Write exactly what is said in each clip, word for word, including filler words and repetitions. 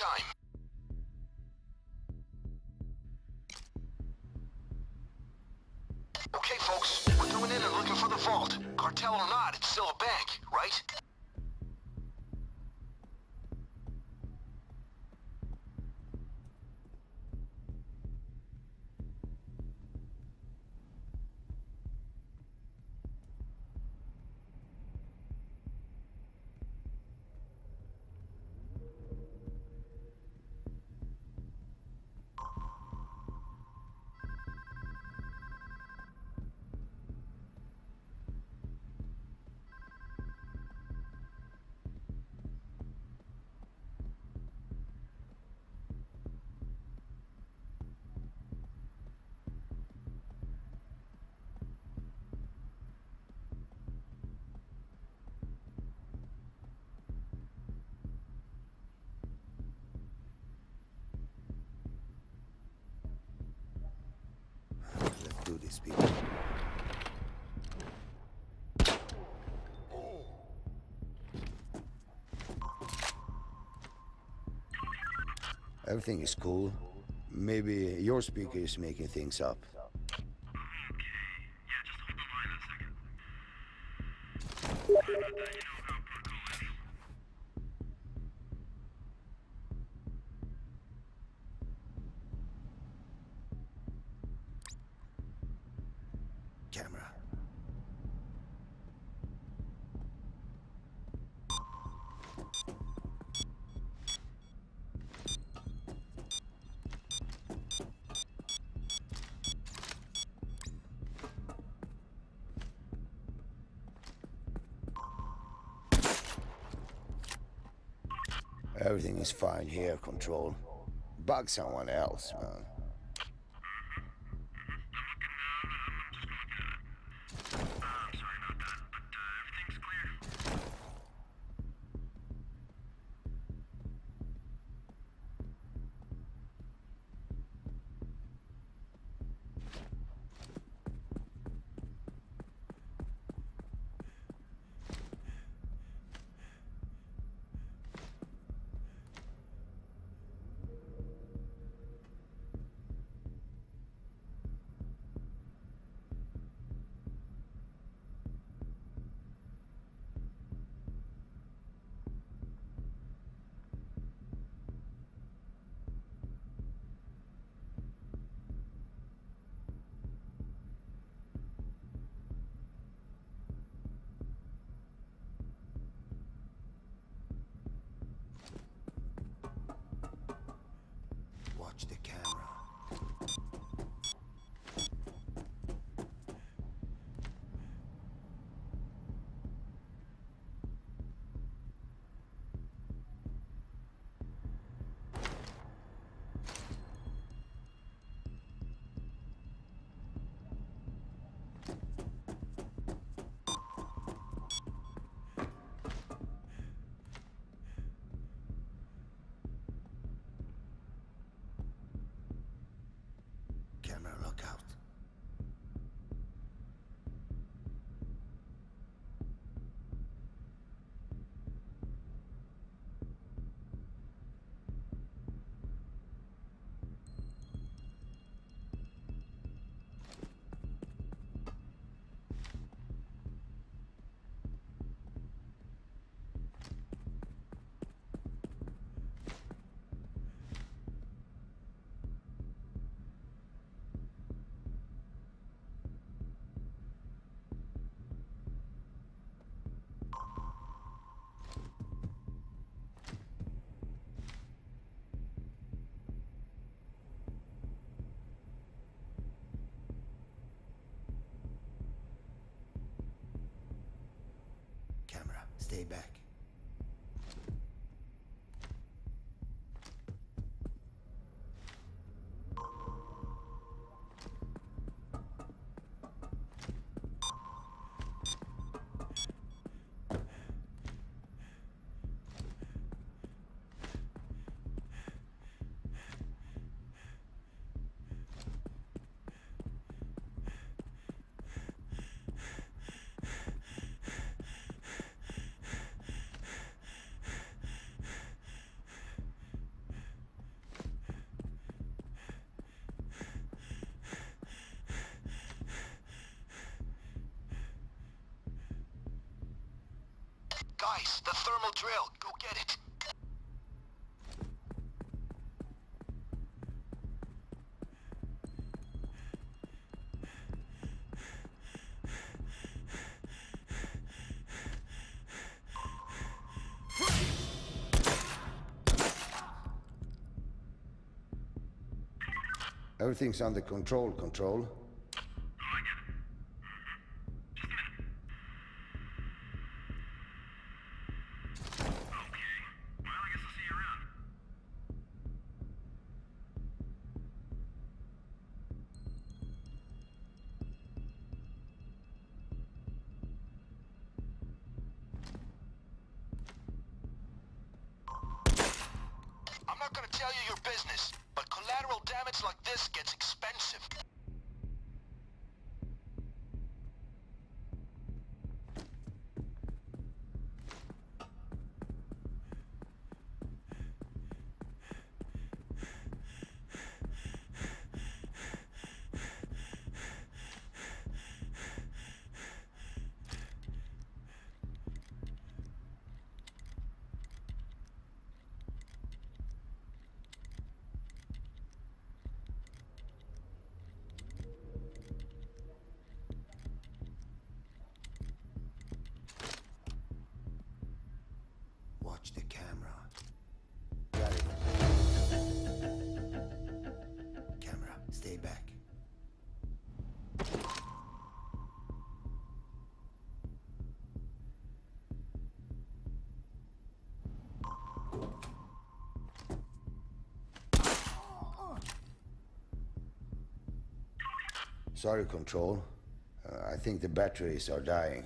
time. Okay, folks, we're going in and looking for the vault. Cartel or not, it's still a bank, right? These people. Everything is cool. Maybe your speaker is making things up. Okay. Yeah, just hold the line a second. Everything is fine here, Control. Bug someone else, man. The camera. Stay back. Nice, the thermal drill. Go get it. Everything's under control, Control. Watch the camera. Got it. Camera, stay back. Sorry, Control. Uh, I think the batteries are dying.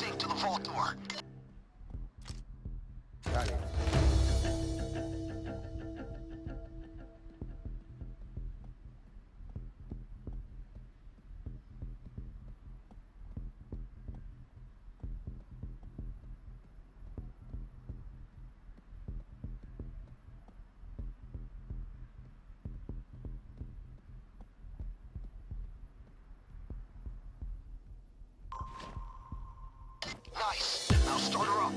Safe to the vault door. Got it. Nice. Now start her up.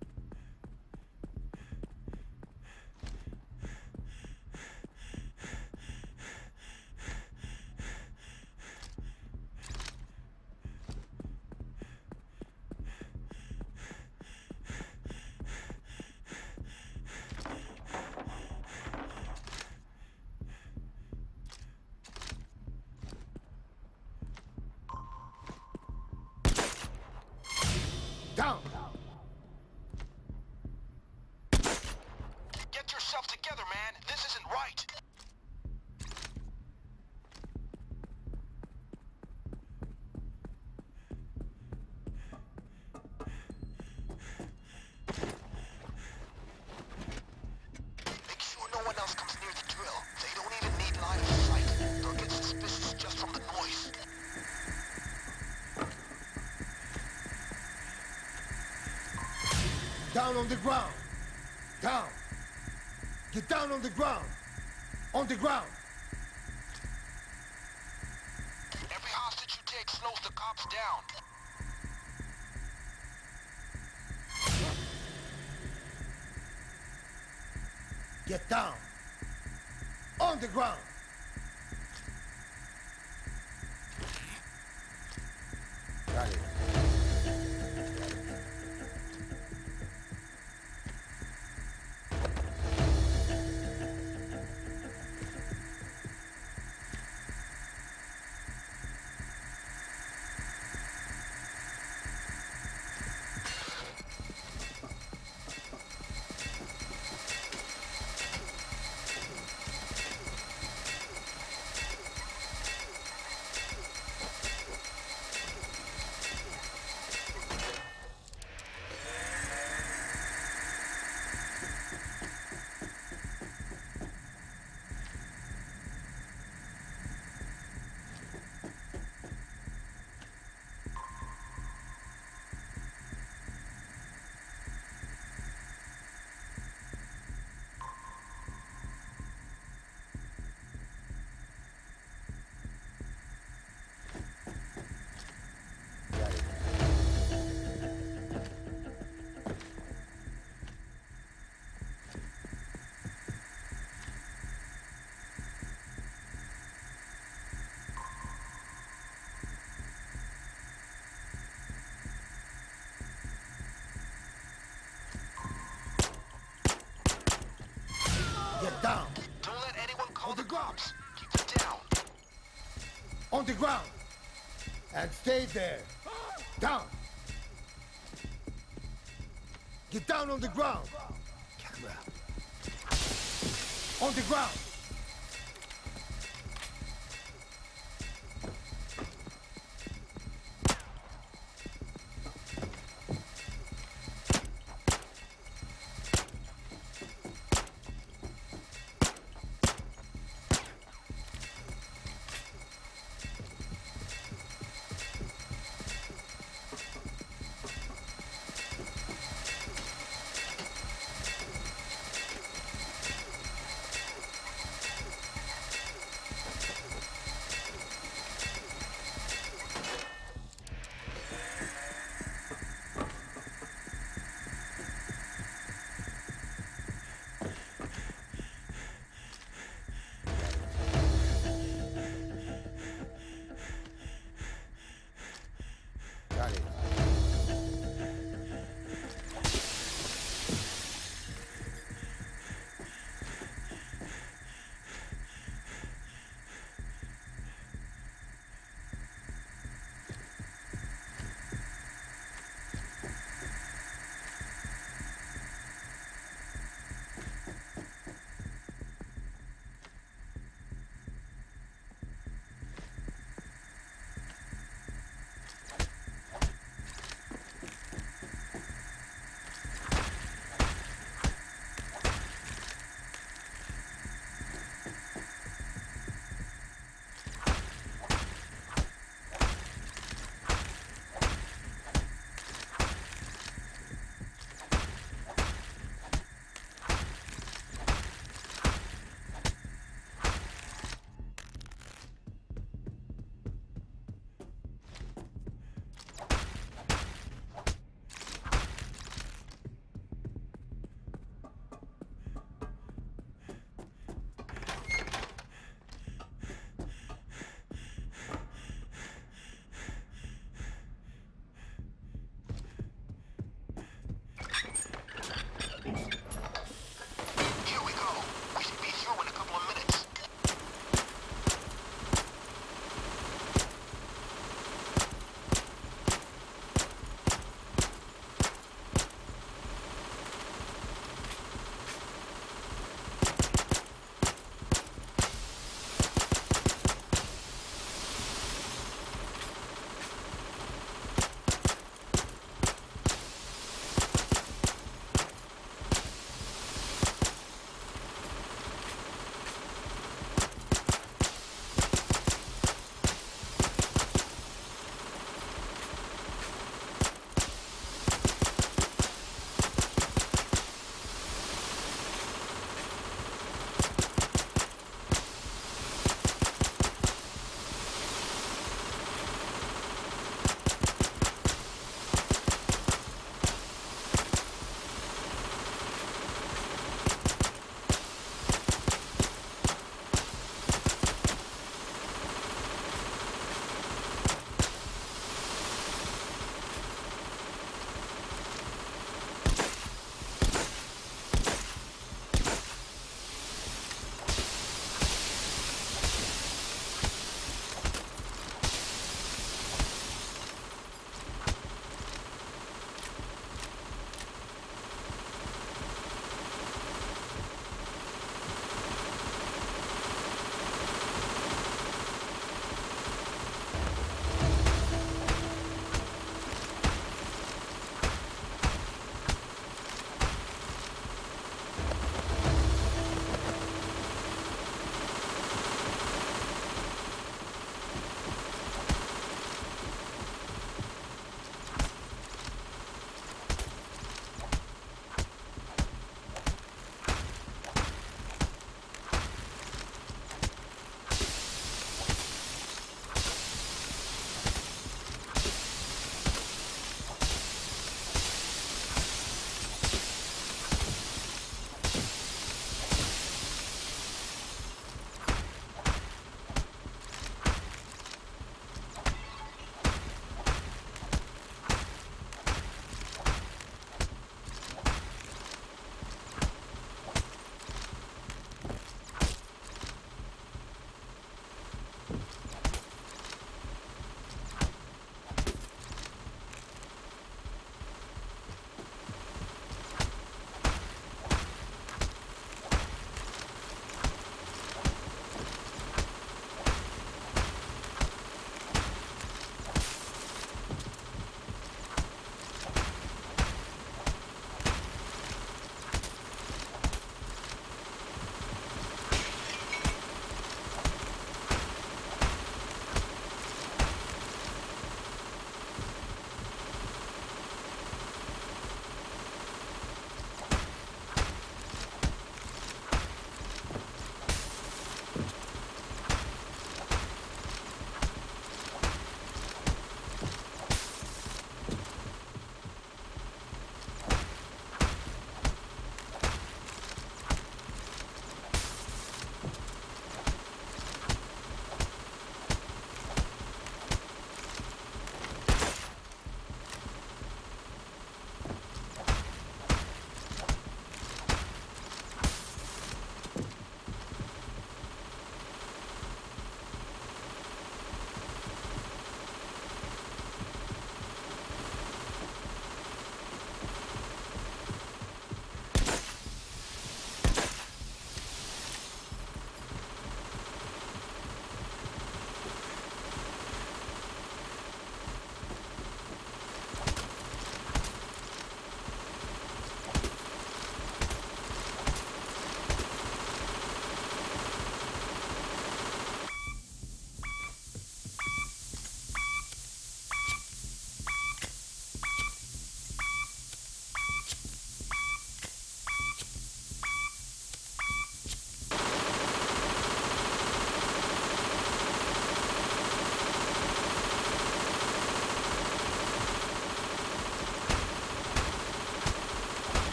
Down. Get yourself together, man. This isn't right. Make sure no one else comes near the drill. They don't even need line of sight. They'll get suspicious just from the noise. Down on the ground! Down! Get down on the ground! On the ground! Every hostage you take slows the cops down. Get down! On the ground! Got it. on the ground and stay there. Down. Get down on the ground. Camera. On the ground.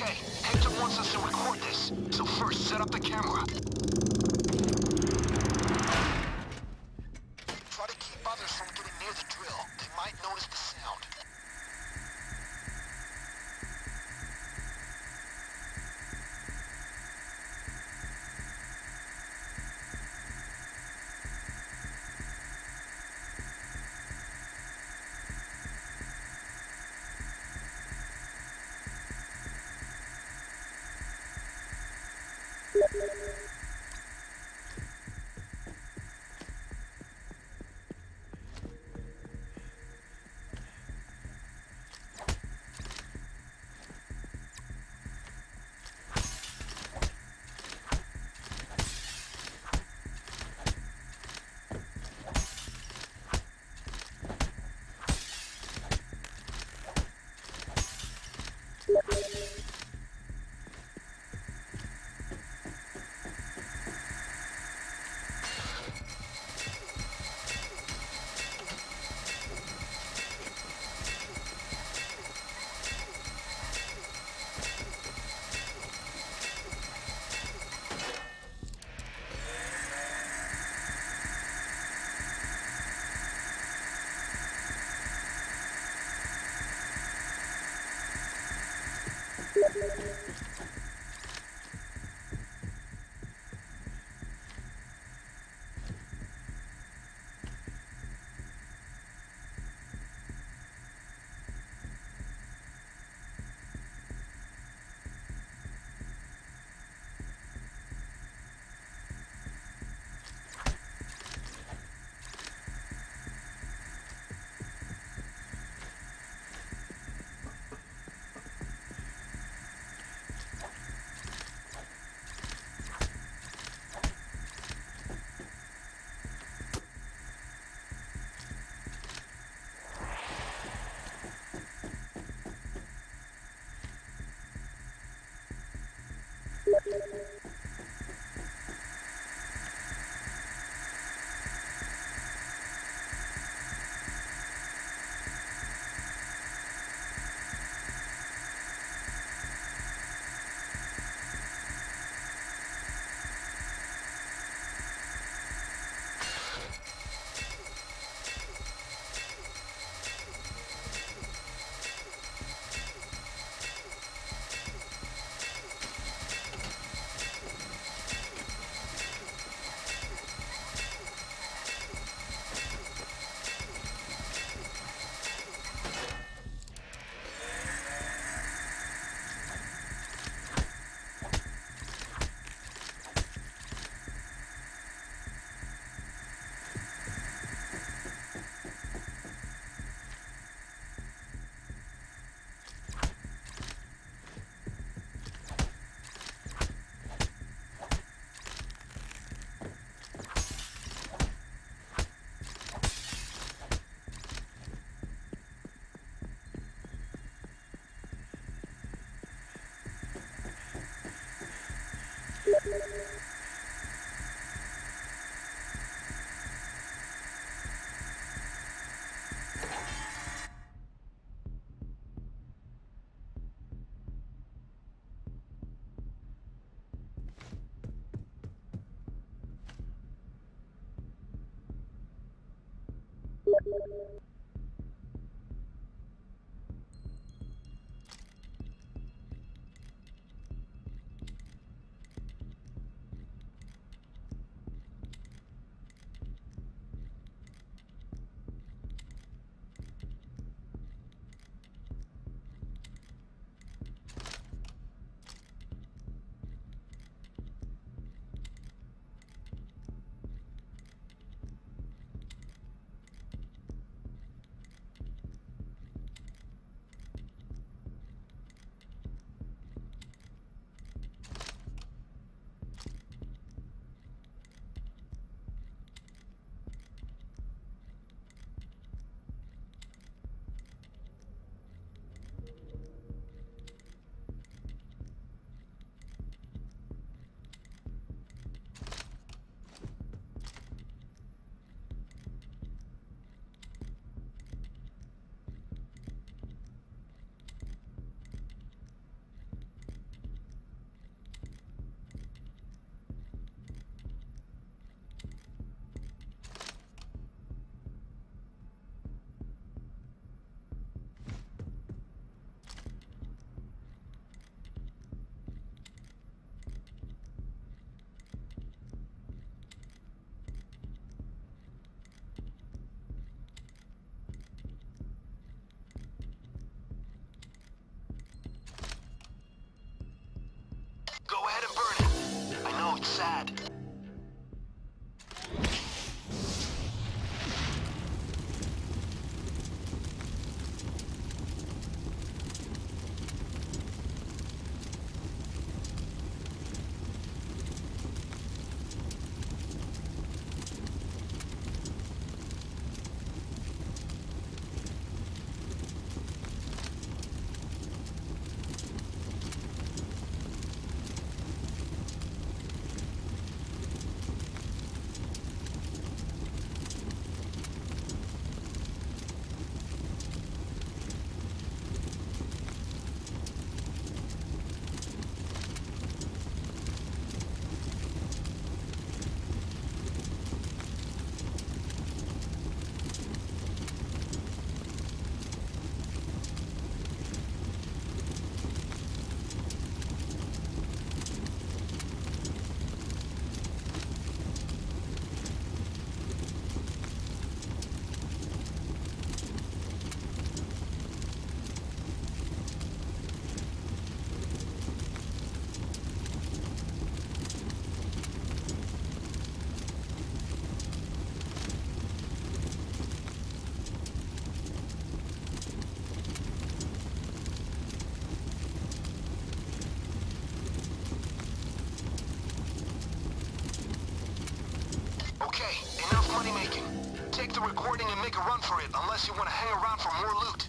Okay, Hector wants us to record this, so first set up the camera. Try to keep others from getting near the drill. They might notice the sound. Thank you. bad. Unless you want to hang around for more loot.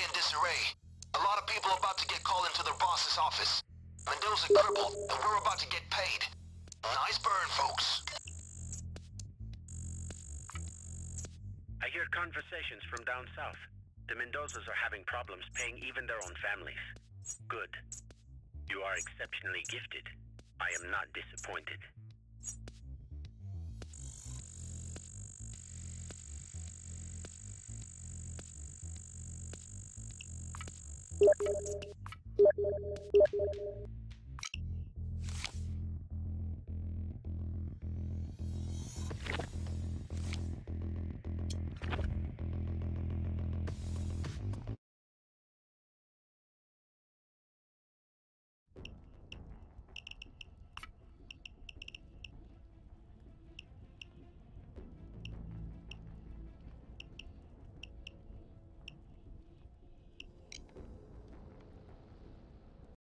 In disarray. A lot of people about to get called into their boss's office. Mendoza crippled, and we're about to get paid. Nice burn, folks. I hear conversations from down south. The Mendozas are having problems paying even their own families. Good. You are exceptionally gifted. I am not disappointed. Thank you.